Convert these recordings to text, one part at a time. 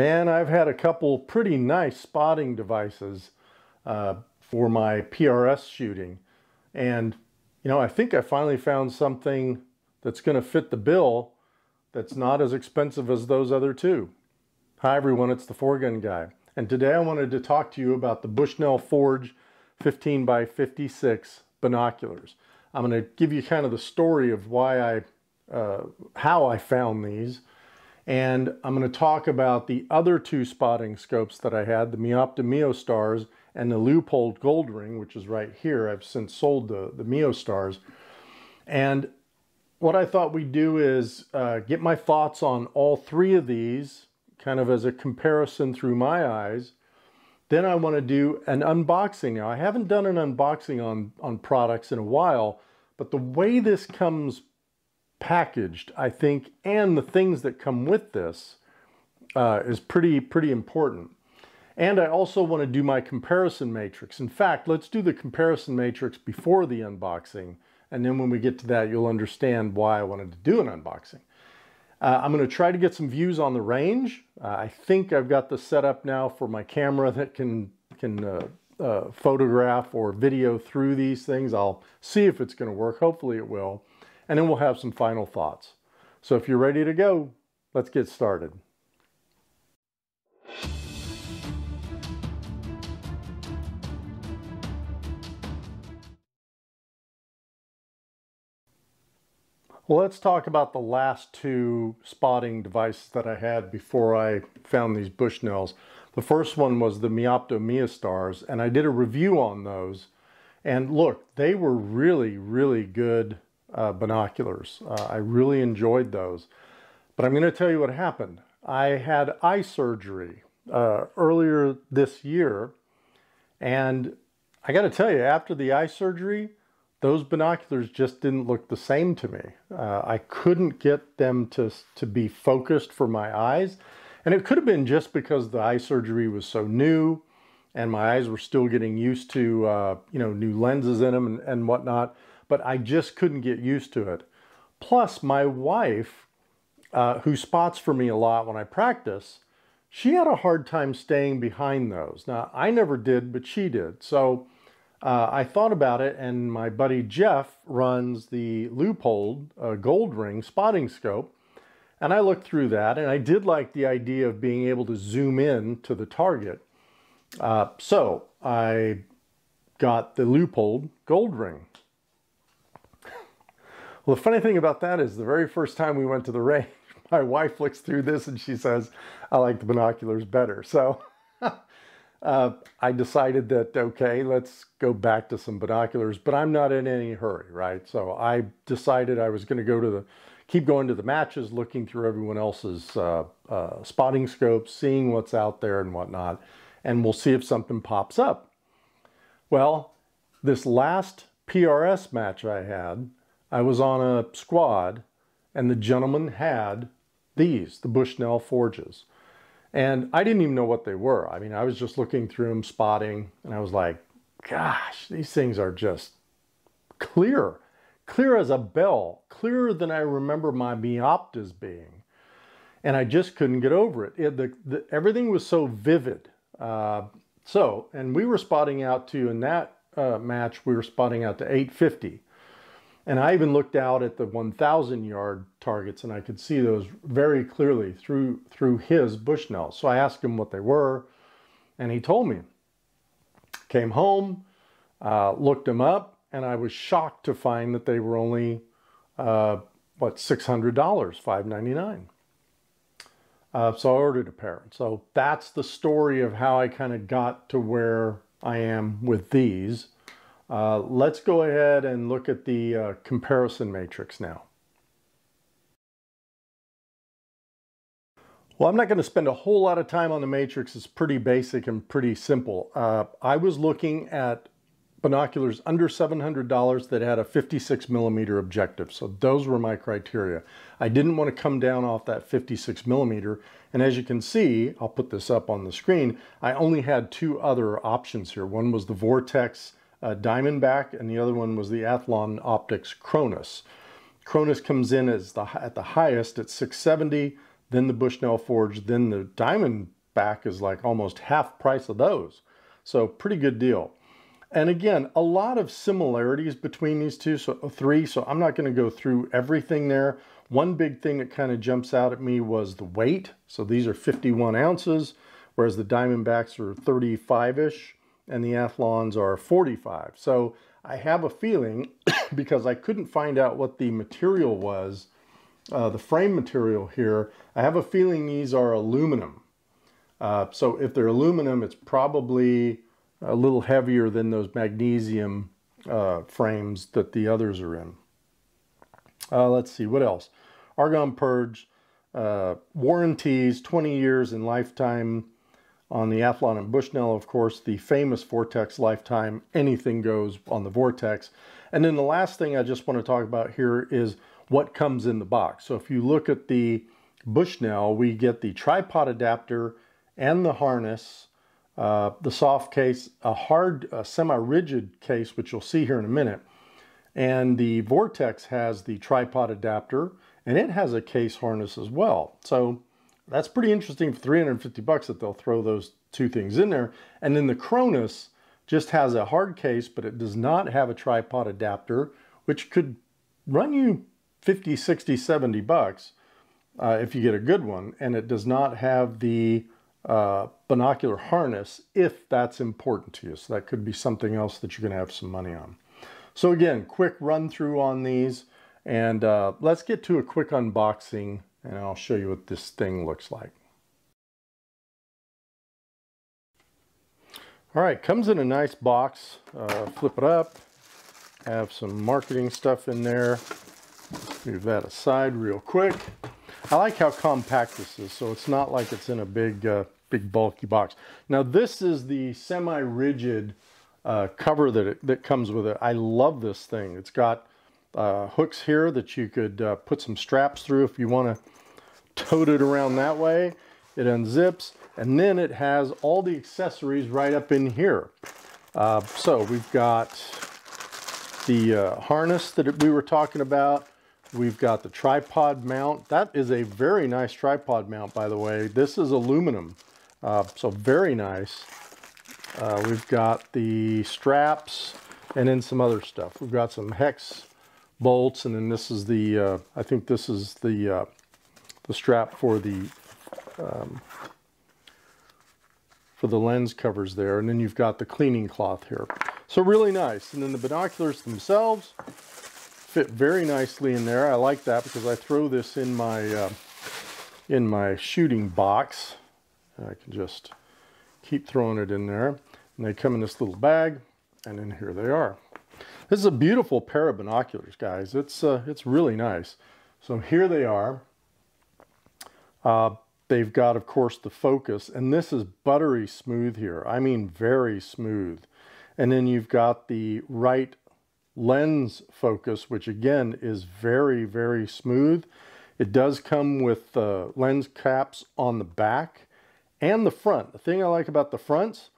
Man, I've had a couple pretty nice spotting devices for my PRS shooting. And, you know, I think I finally found something that's going to fit the bill that's not as expensive as those other two. Hi everyone, it's the 4GunGuy. And today I wanted to talk to you about the Bushnell Forge 15x56 binoculars. I'm going to give you kind of the story of why how I found these. And I'm going to talk about the other two spotting scopes that I had, the Meopta Meostars and the Leupold Gold Ring, which is right here. I've since sold the Meostars. And what I thought we'd do is get my thoughts on all three of these, kind of as a comparison through my eyes. Then I want to do an unboxing. Now, I haven't done an unboxing on products in a while, but the way this comes packaged, I think, and the things that come with this is pretty important. And I also want to do my comparison matrix. In fact, let's do the comparison matrix before the unboxing, and then when we get to that, you'll understand why I wanted to do an unboxing. I'm going to try to get some views on the range. I think I've got the setup now for my camera that can photograph or video through these things. I'll see if it's going to work. Hopefully it will. And then we'll have some final thoughts. So if you're ready to go, let's get started. Well, let's talk about the last two spotting devices that I had before I found these Bushnells. The first one was the Meopta Meostars, and I did a review on those. And look, they were really, really good binoculars. I really enjoyed those. But I'm going to tell you what happened. I had eye surgery earlier this year, and I got to tell you, after the eye surgery, those binoculars just didn't look the same to me. I couldn't get them to be focused for my eyes. And it could have been just because the eye surgery was so new and my eyes were still getting used to you know, new lenses in them and whatnot. But I just couldn't get used to it. Plus, my wife, who spots for me a lot when I practice, she had a hard time staying behind those. Now, I never did, but she did. So I thought about it, and my buddy Jeff runs the Leupold Gold Ring spotting scope, and I looked through that, and I did like the idea of being able to zoom in to the target. So I got the Leupold Gold Ring. Well, the funny thing about that is the very first time we went to the range, my wife looks through this and she says, "I like the binoculars better." So I decided that, okay, let's go back to some binoculars, but I'm not in any hurry, right? So I decided I was going to go to keep going to the matches, looking through everyone else's spotting scopes, seeing what's out there and whatnot, and we'll see if something pops up. Well, this last PRS match I had, I was on a squad, and the gentleman had these, the Bushnell Forges. And I didn't even know what they were. I mean, I was just looking through them, spotting, and I was like, gosh, these things are just clear. Clear as a bell. Clearer than I remember my Meoptas being. And I just couldn't get over it. Everything was so vivid. And we were spotting out to, in that match, we were spotting out to 850. And I even looked out at the 1,000-yard targets, and I could see those very clearly through his Bushnell. So I asked him what they were, and he told me. Came home, looked them up, and I was shocked to find that they were only, $600, $599. So I ordered a pair. So that's the story of how I kind of got to where I am with these. Let's go ahead and look at the comparison matrix now. Well, I'm not going to spend a whole lot of time on the matrix. It's pretty basic and pretty simple. I was looking at binoculars under $700 that had a 56 millimeter objective. So those were my criteria. I didn't want to come down off that 56 millimeter. And as you can see, I'll put this up on the screen. I only had two other options here. One was the Vortex Diamondback, and the other one was the Athlon Optics Cronus. Cronus comes in at the highest at 670. then the Bushnell Forge, then the Diamondback is like almost half price of those. So pretty good deal. And again, a lot of similarities between these three, so I'm not going to go through everything there. One big thing that kind of jumps out at me was the weight. So these are 51 ounces, whereas the Diamondbacks are 35-ish, and the Athlons are 45. So I have a feeling, because I couldn't find out what the material was, the frame material here, I have a feeling these are aluminum. So if they're aluminum, it's probably a little heavier than those magnesium frames that the others are in. Let's see, what else? Argon Purge, warranties, 20 years in lifetime on the Athlon and Bushnell, of course, the famous Vortex lifetime, anything goes on the Vortex. And then the last thing I just want to talk about here is what comes in the box. So if you look at the Bushnell, we get the tripod adapter and the harness, the soft case, a hard semi-rigid case, which you'll see here in a minute. And the Vortex has the tripod adapter, and it has a case harness as well. So that's pretty interesting for 350 bucks that they'll throw those two things in there. And then the Cronus just has a hard case, but it does not have a tripod adapter, which could run you 50, 60, 70 bucks if you get a good one. And it does not have the binocular harness, if that's important to you. So that could be something else that you're going to have some money on. So again, quick run through on these, and let's get to a quick unboxing, and I'll show you what this thing looks like. All right, comes in a nice box. Flip it up. Have some marketing stuff in there. Move that aside real quick. I like how compact this is, so it's not like it's in a big, big bulky box. Now this is the semi-rigid cover that comes with it. I love this thing. It's got hooks here that you could put some straps through if you want to tote it around that way. It unzips, and then it has all the accessories right up in here. So we've got the harness that we were talking about. We've got the tripod mount. That is a very nice tripod mount, by the way. This is aluminum, so very nice. We've got the straps and then some other stuff. We've got some hex bolts, and then this is the, I think this is the strap for the lens covers there. And then you've got the cleaning cloth here. So really nice. And then the binoculars themselves fit very nicely in there. I like that because I throw this in my shooting box. I can just keep throwing it in there. And they come in this little bag, and then here they are. This is a beautiful pair of binoculars, guys. It's really nice. So here they are. They've got, of course, the focus, and this is buttery smooth here. I mean, very smooth. And then you've got the right lens focus, which again is very, very smooth. It does come with lens caps on the back and the front. The thing I like about the fronts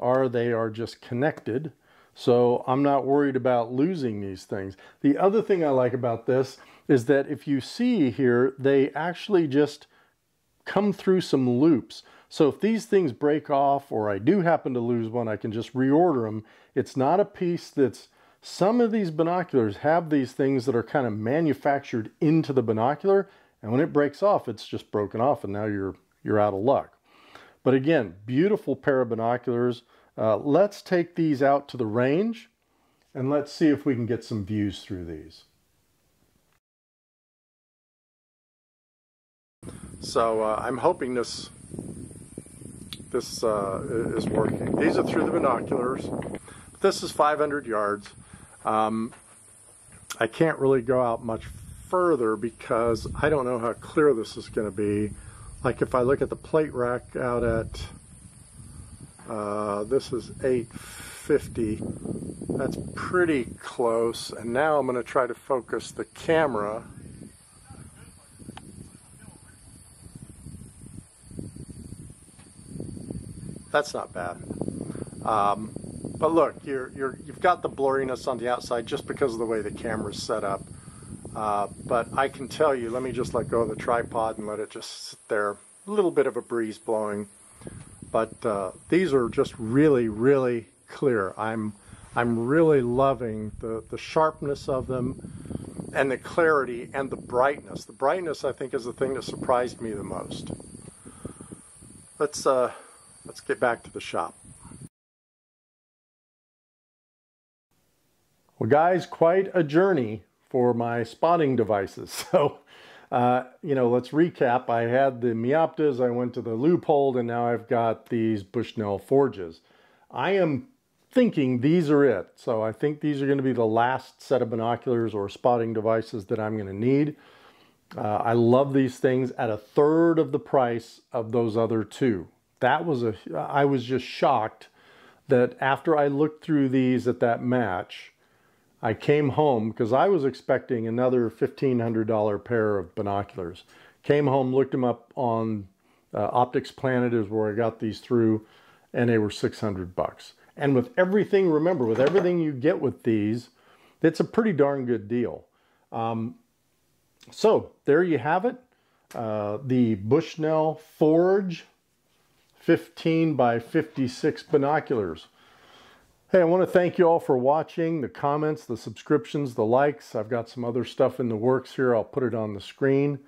are they are just connected, so I'm not worried about losing these things. The other thing I like about this is that if you see here, they actually just come through some loops. So if these things break off, or I do happen to lose one, I can just reorder them. It's not a piece that's... Some of these binoculars have these things that are kind of manufactured into the binocular, and when it breaks off, it's just broken off, and now you're out of luck. But again, beautiful pair of binoculars. Let's take these out to the range, and let's see if we can get some views through these. So I'm hoping this is working. These are through the binoculars. This is 500 yards. I can't really go out much further because I don't know how clear this is going to be. Like if I look at the plate rack out at, this is 850. That's pretty close. And now I'm going to try to focus the camera. That's not bad. But look, you've got the blurriness on the outside just because of the way the camera's set up. But I can tell you, let me just let go of the tripod and let it just sit there. A little bit of a breeze blowing, but these are just really, really clear. I'm really loving the sharpness of them and the clarity and the brightness. The brightness, I think, is the thing that surprised me the most. Let's get back to the shop. Well, guys, quite a journey for my spotting devices. So, you know, let's recap. I had the Meoptas, I went to the Leupold, and now I've got these Bushnell Forges. I am thinking these are it. So I think these are going to be the last set of binoculars or spotting devices that I'm going to need. I love these things at 1/3 of the price of those other two. That was I was just shocked that after I looked through these at that match, I came home, because I was expecting another $1,500 pair of binoculars. Came home, looked them up on Optics Planet is where I got these through, and they were $600. And with everything, remember, with everything you get with these, it's a pretty darn good deal. So there you have it. The Bushnell Forge 15x56 binoculars. Hey, I want to thank you all for watching, the comments, the subscriptions, the likes. I've got some other stuff in the works here. I'll put it on the screen,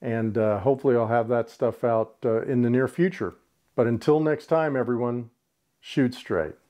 and hopefully I'll have that stuff out in the near future. But until next time, everyone, shoot straight.